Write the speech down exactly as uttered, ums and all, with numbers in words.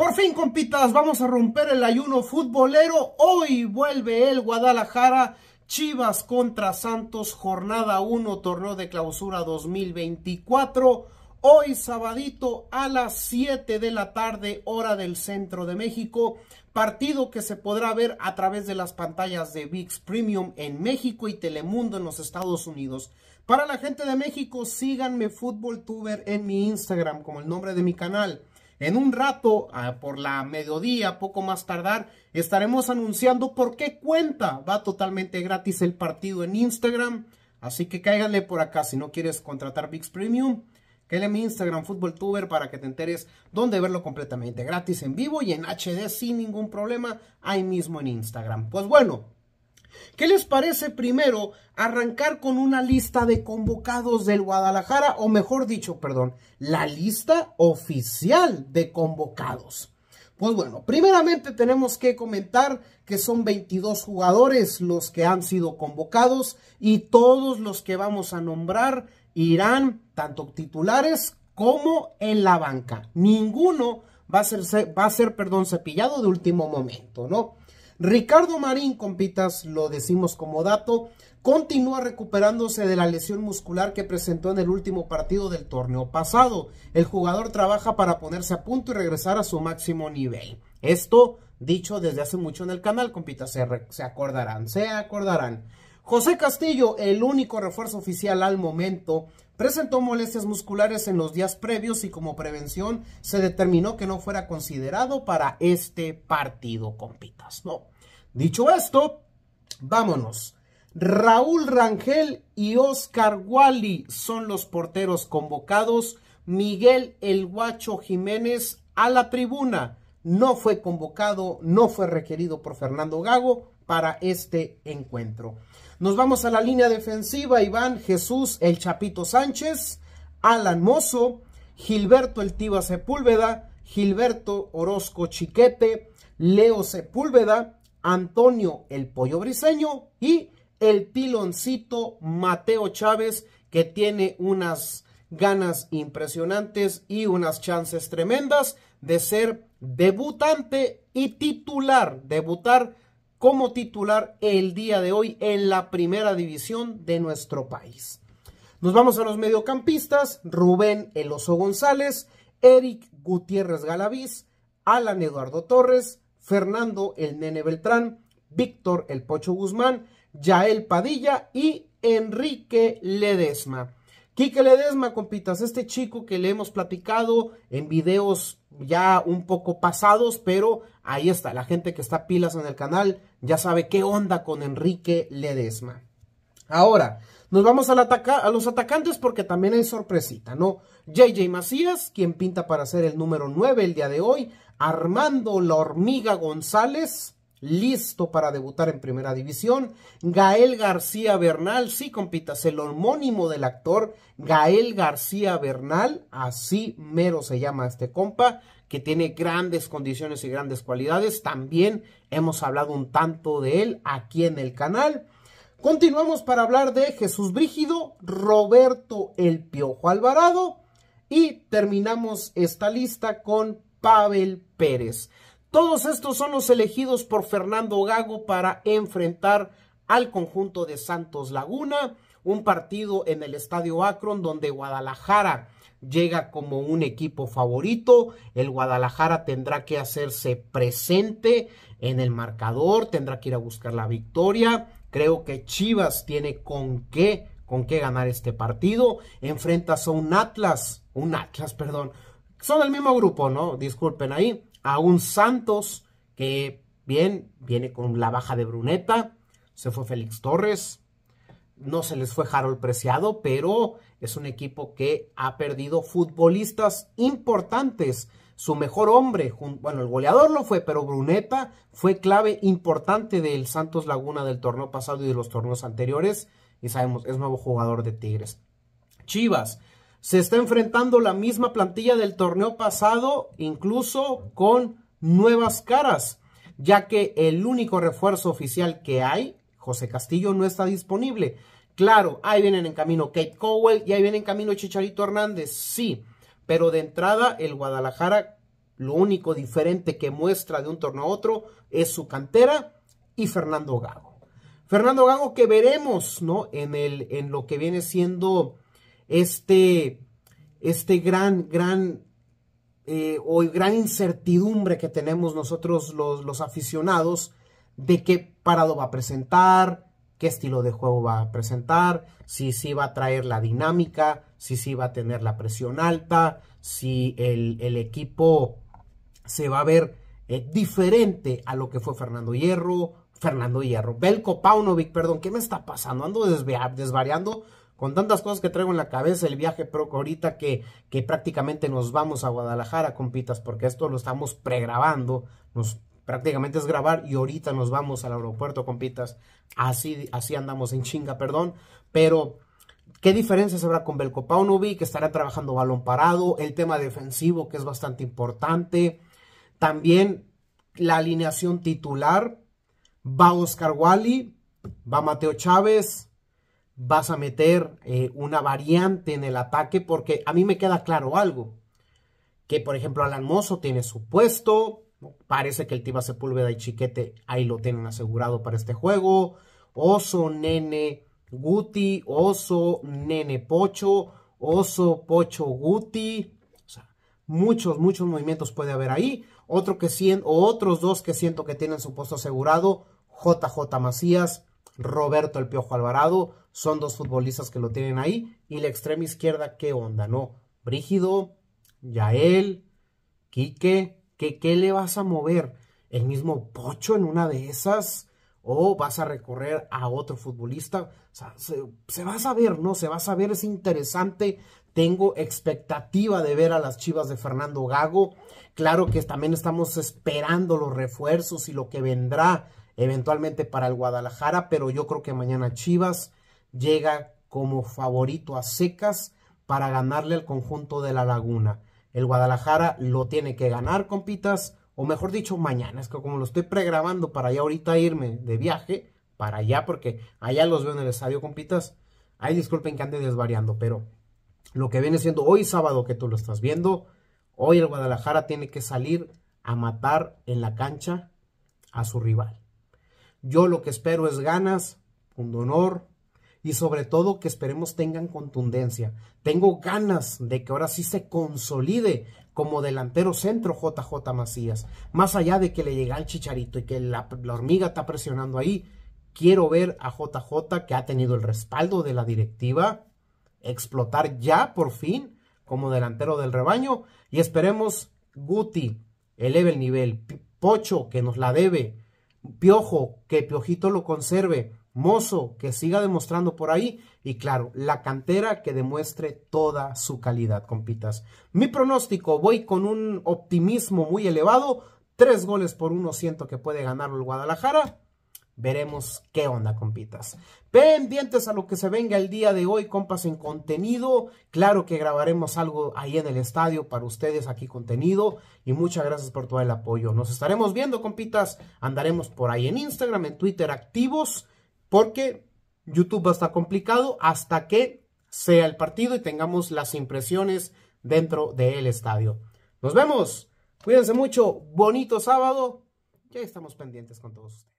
Por fin, compitas, vamos a romper el ayuno futbolero. Hoy vuelve el Guadalajara Chivas contra Santos, jornada uno, torneo de clausura dos mil veinticuatro. Hoy sabadito a las siete de la tarde, hora del centro de México. Partido que se podrá ver a través de las pantallas de Vix Premium en México y Telemundo en los Estados Unidos. Para la gente de México, síganme FutbolTuber en mi Instagram, como el nombre de mi canal. En un rato, por la mediodía, poco más tardar, estaremos anunciando por qué cuenta va totalmente gratis el partido en Instagram. Así que cáiganle por acá si no quieres contratar Vix Premium. Quédale mi Instagram FutbolTuber para que te enteres dónde verlo completamente gratis en vivo y en H D sin ningún problema, ahí mismo en Instagram. Pues bueno, ¿qué les parece primero arrancar con una lista de convocados del Guadalajara? O mejor dicho, perdón, la lista oficial de convocados. Pues bueno, primeramente tenemos que comentar que son veintidós jugadores los que han sido convocados y todos los que vamos a nombrar irán tanto titulares como en la banca. Ninguno va a ser, va a ser perdón, cepillado de último momento, ¿no? Ricardo Marín, compitas, lo decimos como dato, continúa recuperándose de la lesión muscular que presentó en el último partido del torneo pasado. El jugador trabaja para ponerse a punto y regresar a su máximo nivel. Esto dicho desde hace mucho en el canal, compitas, se, se acordarán, se acordarán. José Castillo, el único refuerzo oficial al momento, presentó molestias musculares en los días previos y como prevención se determinó que no fuera considerado para este partido, compitas, ¿no? Dicho esto, vámonos. Raúl Rangel y Oscar Wally son los porteros convocados. Miguel el Guacho Jiménez a la tribuna. No fue convocado, no fue requerido por Fernando Gago para este encuentro. Nos vamos a la línea defensiva, Iván Jesús el Chapito Sánchez, Alan Mozo, Gilberto el Tiva Sepúlveda, Gilberto Orozco Chiquete, Leo Sepúlveda, Antonio el Pollo Briceño y el piloncito Mateo Chávez, que tiene unas ganas impresionantes y unas chances tremendas de ser debutante y titular, debutar como titular el día de hoy en la primera división de nuestro país. Nos vamos a los mediocampistas, Rubén el Oso González, Eric Gutiérrez Galaviz, Alan Eduardo Torres, Fernando el Nene Beltrán, Víctor el Pocho Guzmán, Yael Padilla y Enrique Ledesma. Quique Ledesma, compitas, este chico que le hemos platicado en videos ya un poco pasados, pero ahí está, la gente que está pilas en el canal ya sabe qué onda con Enrique Ledesma. Ahora, nos vamos al ataca a los atacantes porque también hay sorpresita, ¿no? J J Macías, quien pinta para ser el número nueve el día de hoy, Armando la Hormiga González, listo para debutar en primera división. Gael García Bernal, sí, compitas, el homónimo del actor Gael García Bernal, así mero se llama este compa, que tiene grandes condiciones y grandes cualidades. También hemos hablado un tanto de él aquí en el canal. Continuamos para hablar de Jesús Brígido, Roberto el Piojo Alvarado y terminamos esta lista con Pavel Pérez. Todos estos son los elegidos por Fernando Gago para enfrentar al conjunto de Santos Laguna, un partido en el Estadio Akron donde Guadalajara llega como un equipo favorito. El Guadalajara tendrá que hacerse presente en el marcador, tendrá que ir a buscar la victoria. Creo que Chivas tiene con qué, con qué ganar este partido. Enfrentas a un Atlas, un Atlas, perdón, son del mismo grupo, ¿no? Disculpen ahí. A un Santos que bien viene con la baja de Bruneta, se fue Félix Torres, no se les fue Harold Preciado, pero es un equipo que ha perdido futbolistas importantes. Su mejor hombre, bueno, el goleador lo fue, pero Bruneta fue clave importante del Santos Laguna del torneo pasado y de los torneos anteriores, y sabemos, es nuevo jugador de Tigres. Chivas se está enfrentando la misma plantilla del torneo pasado, incluso con nuevas caras, ya que el único refuerzo oficial que hay, José Castillo, no está disponible. Claro, ahí vienen en camino Kate Cowell y ahí viene en camino Chicharito Hernández, sí, pero de entrada el Guadalajara Lo único diferente que muestra de un torneo a otro es su cantera y Fernando Gago. Fernando Gago que veremos, ¿no? En, el, en lo que viene siendo este, este gran, gran, eh, o gran incertidumbre que tenemos nosotros los, los aficionados de qué parado va a presentar, qué estilo de juego va a presentar, si sí va a traer la dinámica, si sí va a tener la presión alta, si el, el equipo se va a ver eh, diferente a lo que fue Fernando Hierro, Fernando Hierro, Veljko Paunović, perdón, ¿qué me está pasando? Ando desvariando con tantas cosas que traigo en la cabeza, el viaje pro ahorita que, que prácticamente nos vamos a Guadalajara, compitas, porque esto lo estamos pregrabando, nos prácticamente es grabar y ahorita nos vamos al aeropuerto, compitas. Así, así andamos en chinga, perdón. Pero, ¿qué diferencias habrá con Veljko Paunović? Que estará trabajando balón parado. El tema defensivo, que es bastante importante. También la alineación titular. Va Oscar Wally. Va Mateo Chávez. Vas a meter eh, una variante en el ataque. Porque a mí me queda claro algo. Que, por ejemplo, Alan Mozo tiene su puesto. Parece que el Tiva Sepúlveda y Chiquete ahí lo tienen asegurado para este juego. Oso, Nene, Guti. Oso, Nene, Pocho. Oso, Pocho, Guti. O sea, muchos, muchos movimientos puede haber ahí. Otro que cien, o otros dos que siento que tienen su puesto asegurado. J J. Macías, Roberto el Piojo Alvarado. Son dos futbolistas que lo tienen ahí. Y la extrema izquierda, ¿qué onda? ¿No? Brígido, Yael, Quique... ¿Qué, ¿Qué le vas a mover? ¿El mismo Pocho en una de esas? ¿O vas a recorrer a otro futbolista? O sea, se, se va a saber, ¿no? Se va a saber, es interesante. Tengo expectativa de ver a las Chivas de Fernando Gago. Claro que también estamos esperando los refuerzos y lo que vendrá eventualmente para el Guadalajara, pero yo creo que mañana Chivas llega como favorito a secas para ganarle al conjunto de La Laguna. El Guadalajara lo tiene que ganar, compitas, o mejor dicho, mañana. Es que como lo estoy pregrabando para allá ahorita irme de viaje, para allá, porque allá los veo en el estadio, compitas. Ahí disculpen que ande desvariando, pero lo que viene siendo hoy sábado que tú lo estás viendo, hoy el Guadalajara tiene que salir a matar en la cancha a su rival. Yo lo que espero es ganas, un honor. Y sobre todo que esperemos tengan contundencia. Tengo ganas de que ahora sí se consolide como delantero centro J J Macías. Más allá de que le llegue al Chicharito y que la, la hormiga está presionando ahí. Quiero ver a J J, que ha tenido el respaldo de la directiva, explotar ya por fin como delantero del rebaño. Y esperemos Guti eleve el nivel. Pocho, que nos la debe. Piojo, que Piojito lo conserve. Mozo, que siga demostrando por ahí. Y claro, la cantera que demuestre toda su calidad, compitas. Mi pronóstico, voy con un optimismo muy elevado. Tres goles por uno siento que puede ganarlo el Guadalajara. Veremos qué onda, compitas. Pendientes a lo que se venga el día de hoy, compas, en contenido. Claro que grabaremos algo ahí en el estadio para ustedes, aquí contenido. Y muchas gracias por todo el apoyo. Nos estaremos viendo, compitas. Andaremos por ahí en Instagram, en Twitter, activos. Porque YouTube va a estar complicado hasta que sea el partido y tengamos las impresiones dentro del estadio. Nos vemos. Cuídense mucho. Bonito sábado. Ya estamos pendientes con todos ustedes.